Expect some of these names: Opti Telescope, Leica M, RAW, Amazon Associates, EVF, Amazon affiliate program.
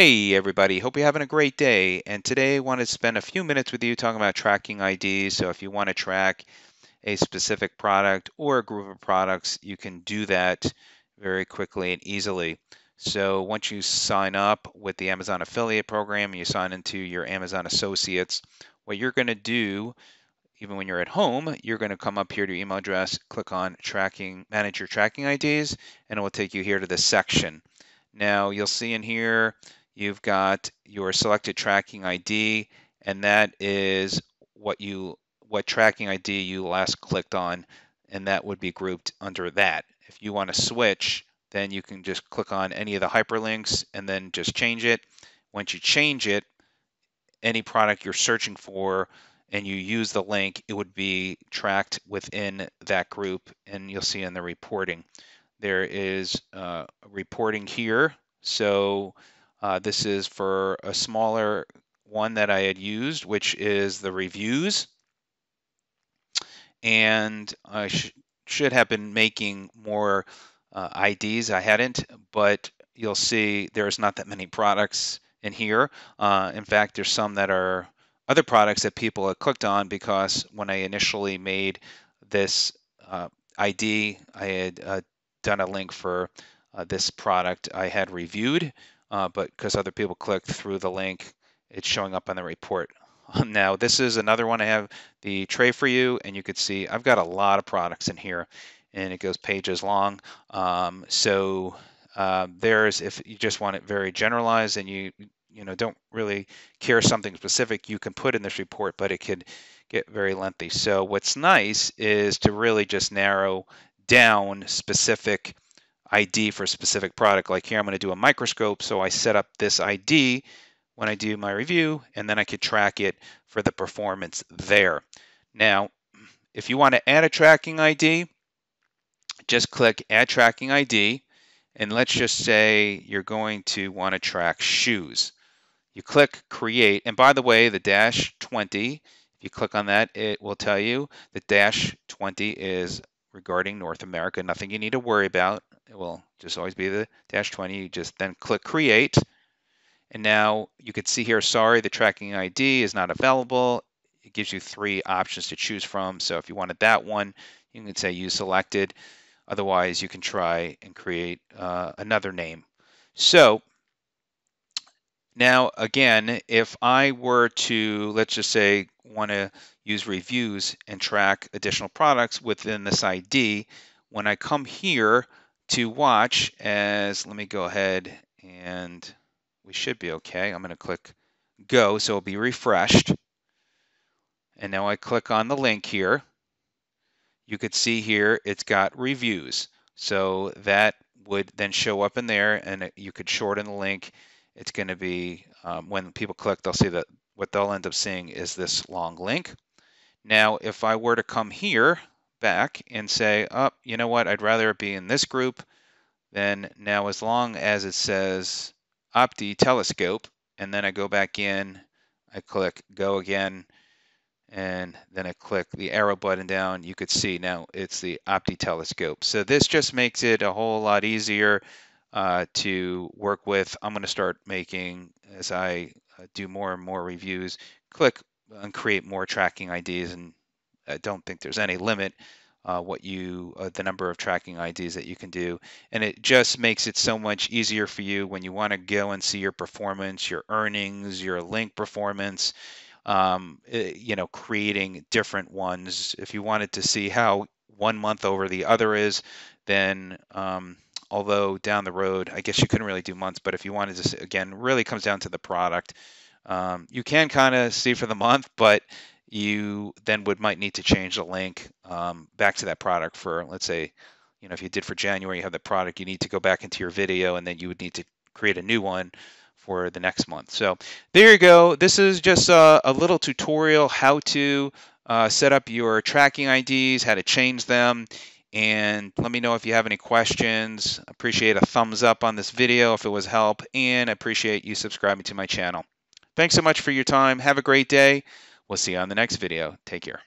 Hey everybody, hope you're having a great day. And today I want to spend a few minutes with you talking about tracking IDs. So if you want to track a specific product or a group of products, you can do that very quickly and easily. So once you sign up with the Amazon affiliate program, and you sign into your Amazon associates, what you're going to do, even when you're at home, you're going to come up here to your email address, click on tracking, manage your tracking IDs, and it will take you here to this section. Now you'll see in here, you've got your selected tracking ID, and that is what tracking ID you last clicked on, and that would be grouped under that. If you want to switch, then you can just click on any of the hyperlinks and then just change it. Once you change it, any product you're searching for and you use the link, it would be tracked within that group, and you'll see in the reporting. There is reporting here. So this is for a smaller one that I had used, which is the reviews. And I should have been making more IDs. I hadn't, but you'll see there's not that many products in here. In fact, there's some that are other products that people have clicked on, because when I initially made this ID, I had done a link for this product I had reviewed. But because other people clicked through the link, it's showing up on the report. Now, this is another one I have, the tray for you, and you could see I've got a lot of products in here, and it goes pages long. There's, if you just want it very generalized and you don't really care something specific, you can put in this report, but it could get very lengthy. So what's nice is to really just narrow down specific ID for a specific product. Like here, I'm going to do a microscope, so I set up this ID when I do my review, and then I could track it for the performance there. Now, if you want to add a tracking ID, just click Add Tracking ID, and let's just say you're going to want to track shoes. You click Create, and by the way, the dash 20, if you click on that, it will tell you the dash 20 is regarding North America, nothing you need to worry about. It will just always be the dash 20. You just then click Create. And now you could see here, sorry, the tracking ID is not available. It gives you three options to choose from. So if you wanted that one, you can say you selected. Otherwise, you can try and create another name. So now, again, if I were to, let's just say, want to use reviews and track additional products within this ID, when I come here to watch as, let me go ahead and we should be okay. I'm going to click go, so it'll be refreshed. And now I click on the link here. You could see here it's got reviews. So that would then show up in there, and you could shorten the link. It's going to be, when people click, they'll see that what they'll end up seeing is this long link. Now, if I were to come here back and say, oh, you know what, I'd rather it be in this group, then now as long as it says Opti Telescope, and then I go back in, I click go again, and then I click the arrow button down, you could see now it's the Opti Telescope. So this just makes it a whole lot easier to work with. I'm going to start making, as I do more and more reviews, click and create more tracking IDs, and I don't think there's any limit the number of tracking IDs that you can do. And it just makes it so much easier for you when you want to go and see your performance, your earnings, your link performance, creating different ones. If you wanted to see how one month over the other is, then although down the road, I guess you couldn't really do months, but if you wanted to, again, really comes down to the product. You can kind of see for the month, but you then might need to change the link back to that product for, let's say, if you did for January, you have the product, you need to go back into your video, and then you would need to create a new one for the next month. So there you go. This is just a little tutorial how to set up your tracking IDs, how to change them. And let me know if you have any questions. I appreciate a thumbs up on this video if it was help, and I appreciate you subscribing to my channel. Thanks so much for your time. Have a great day. We'll see you on the next video. Take care.